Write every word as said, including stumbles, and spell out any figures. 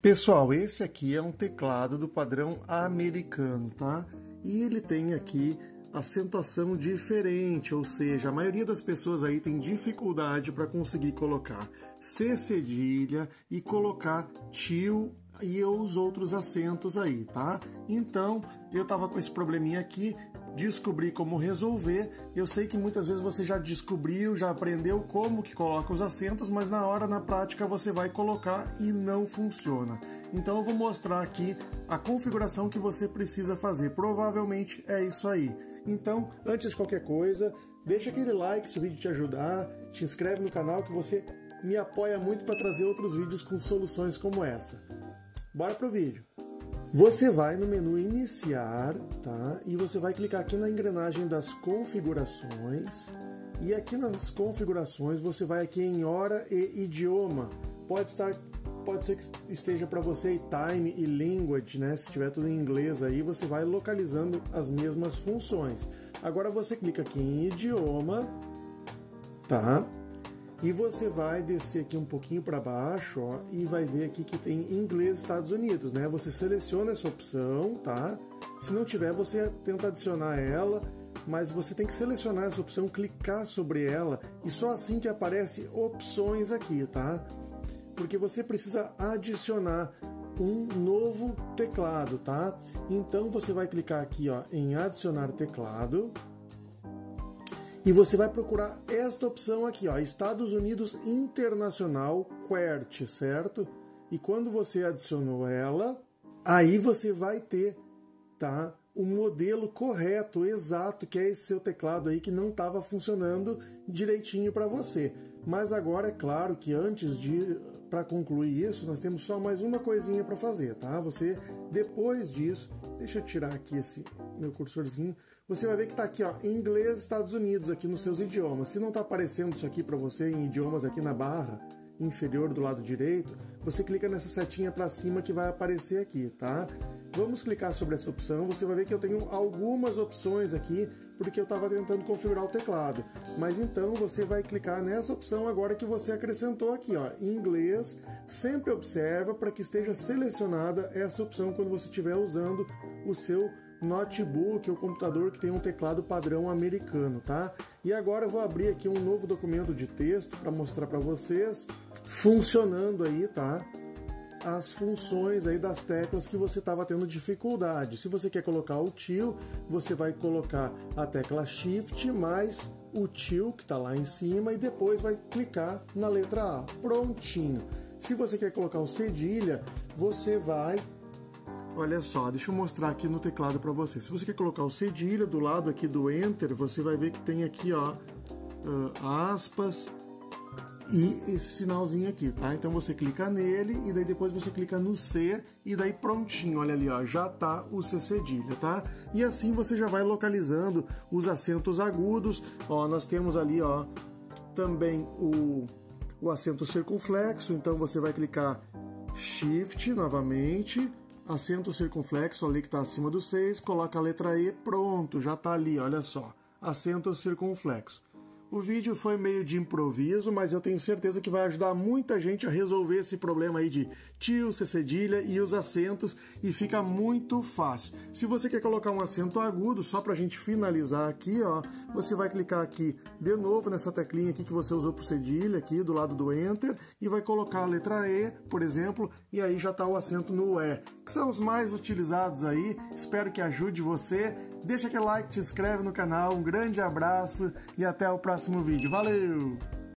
Pessoal, esse aqui é um teclado do padrão americano, tá? E ele tem aqui acentuação diferente, ou seja, a maioria das pessoas aí tem dificuldade para conseguir colocar C cedilha e colocar til e os outros acentos aí, tá? Então, eu tava com esse probleminha aqui, descobri como resolver. Eu sei que muitas vezes você já descobriu, já aprendeu como que coloca os acentos, mas na hora, na prática, você vai colocar e não funciona. Então eu vou mostrar aqui a configuração que você precisa fazer. Provavelmente é isso aí. Então, antes de qualquer coisa, deixa aquele like se o vídeo te ajudar, te inscreve no canal que você me apoia muito para trazer outros vídeos com soluções como essa. Bora pro vídeo! Você vai no menu iniciar, tá? E você vai clicar aqui na engrenagem das configurações. E aqui nas configurações você vai aqui em hora e idioma. Pode estar, pode ser que esteja para você e time e language, né? Se tiver tudo em inglês aí, você vai localizando as mesmas funções. Agora você clica aqui em idioma, tá? E você vai descer aqui um pouquinho para baixo, ó, e vai ver aqui que tem inglês Estados Unidos, né? Você seleciona essa opção, tá? Se não tiver, você tenta adicionar ela, mas você tem que selecionar essa opção, clicar sobre ela, e só assim que aparece opções aqui, tá? Porque você precisa adicionar um novo teclado, tá? Então você vai clicar aqui, ó, em adicionar teclado. E você vai procurar esta opção aqui, ó, Estados Unidos Internacional QWERTY, certo? E quando você adicionou ela, aí você vai ter, tá, o modelo correto, exato, que é esse seu teclado aí que não estava funcionando direitinho para você. Mas agora é claro que antes de, para concluir isso, nós temos só mais uma coisinha para fazer, tá? Você, depois disso, deixa eu tirar aqui esse meu cursorzinho. Você vai ver que está aqui, ó, em inglês, Estados Unidos, aqui nos seus idiomas. Se não está aparecendo isso aqui para você em idiomas aqui na barra inferior do lado direito, você clica nessa setinha para cima que vai aparecer aqui, tá? Vamos clicar sobre essa opção. Você vai ver que eu tenho algumas opções aqui, porque eu estava tentando configurar o teclado. Mas então você vai clicar nessa opção agora que você acrescentou aqui, ó, em inglês. Sempre observa para que esteja selecionada essa opção quando você estiver usando o seu notebook ou computador que tem um teclado padrão americano, tá? E agora eu vou abrir aqui um novo documento de texto para mostrar para vocês funcionando aí, tá? As funções aí das teclas que você estava tendo dificuldade. Se você quer colocar o til, você vai colocar a tecla Shift mais o til que está lá em cima e depois vai clicar na letra A. Prontinho. Se você quer colocar o cedilha, você vai... Olha só, deixa eu mostrar aqui no teclado para você. Se você quer colocar o cedilha do lado aqui do Enter, você vai ver que tem aqui, ó, aspas e esse sinalzinho aqui, tá? Então você clica nele e daí depois você clica no C e daí prontinho, olha ali, ó, já tá o C cedilha, tá? E assim você já vai localizando os acentos agudos, ó, nós temos ali, ó, também o, o acento circunflexo, então você vai clicar Shift novamente, acento circunflexo ali que está acima do seis, coloca a letra E, pronto, já está ali, olha só, acento circunflexo. O vídeo foi meio de improviso, mas eu tenho certeza que vai ajudar muita gente a resolver esse problema aí de til, C cedilha e os acentos, e fica muito fácil. Se você quer colocar um acento agudo, só para a gente finalizar aqui, ó, você vai clicar aqui de novo nessa teclinha aqui que você usou para cedilha, aqui do lado do Enter, e vai colocar a letra E, por exemplo, e aí já está o acento no E, que são os mais utilizados aí. Espero que ajude você. Deixa aquele like, te inscreve no canal, um grande abraço e até o próximo vídeo. Valeu!